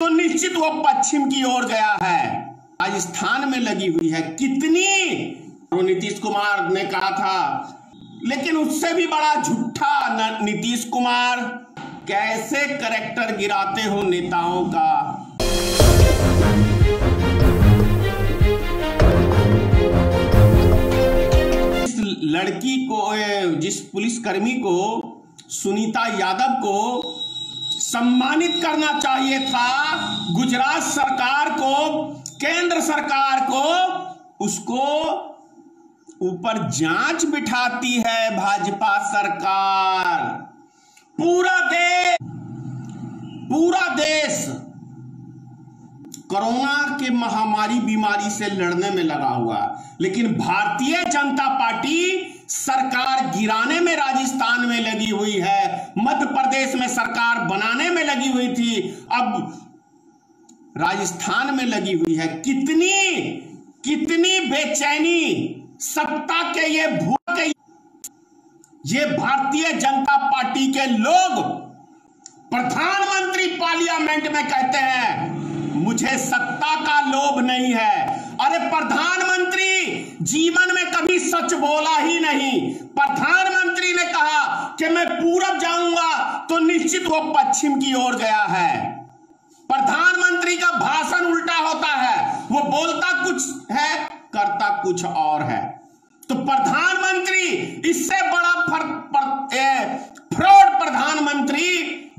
तो निश्चित वो पश्चिम की ओर गया है, राजस्थान में लगी हुई है। कितनी और नीतीश कुमार ने कहा था, लेकिन उससे भी बड़ा झूठा नीतीश कुमार। कैसे करैक्टर गिराते हो नेताओं का। इस लड़की को, जिस पुलिसकर्मी को, सुनीता यादव को सम्मानित करना चाहिए था, गुजरात सरकार को, केंद्र सरकार को, उसको ऊपर जांच बिठाती है भाजपा सरकार। पूरा देश कोरोना के महामारी बीमारी से लड़ने में लगा हुआ, लेकिन भारतीय जनता पार्टी सरकार गिराने में राजस्थान में लगी हुई है, मध्य प्रदेश में सरकार बनाने में लगी हुई थी, अब राजस्थान में लगी हुई है। कितनी बेचैनी सत्ता के ये भूख के ये भारतीय जनता पार्टी के लोग प्रधानमंत्री पार्लियामेंट में कहते हैं मुझे सत्ता का लोभ नहीं है। अरे प्रधानमंत्री जीवन में कभी सच बोला ही नहीं। प्रधानमंत्री ने कहा कि मैं पूरब जाऊंगा, तो निश्चित वो पश्चिम की ओर गया है। प्रधानमंत्री का भाषण उल्टा होता है, वो बोलता कुछ है, करता कुछ और है। तो प्रधानमंत्री, इससे बड़ा फ्रॉड प्रधानमंत्री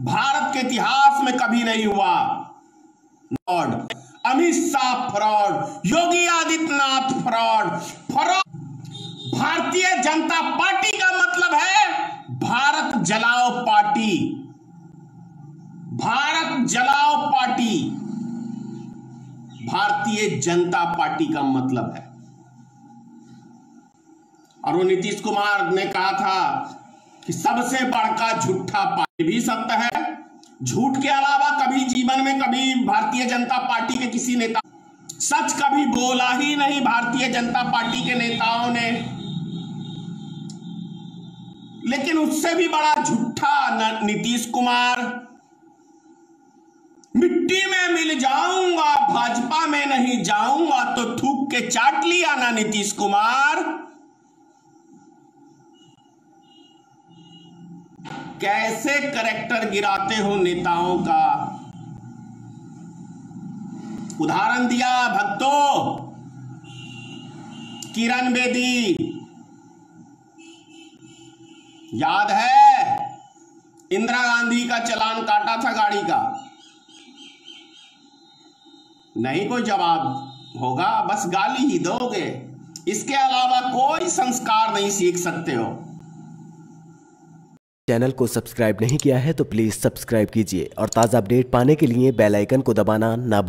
भारत के इतिहास में कभी नहीं हुआ। Fraud Amit Shah, fraud Yogi Adityanath, fraud Bharatiya Janata party का मतलब है भारत जलाओ पार्टी, भारत जलाओ पार्टी। भारतीय जनता पार्टी का मतलब है। और वो नीतीश कुमार ने कहा था कि सबसे बड़का झूठा पार्टी भी सत्य है। झूठ के अलावा कभी जीवन में कभी भारतीय जनता पार्टी के किसी नेता सच कभी बोला ही नहीं। भारतीय जनता पार्टी के नेताओं ने, लेकिन उससे भी बड़ा झूठा नीतीश कुमार। मिट्टी में मिल जाऊंगा, भाजपा में नहीं जाऊंगा, तो थूक के चाट लिया ना नीतीश कुमार। कैसे करैक्टर गिराते हो नेताओं का। उदाहरण दिया भक्तों, किरण बेदी, याद है इंदिरा गांधी का चालान काटा था गाड़ी का। नहीं कोई जवाब होगा, बस गाली ही दोगे, इसके अलावा कोई संस्कार नहीं सीख सकते हो। चैनल को सब्सक्राइब नहीं किया है तो प्लीज़ सब्सक्राइब कीजिए और ताज़ा अपडेट पाने के लिए बेल आइकन को दबाना ना भूलें।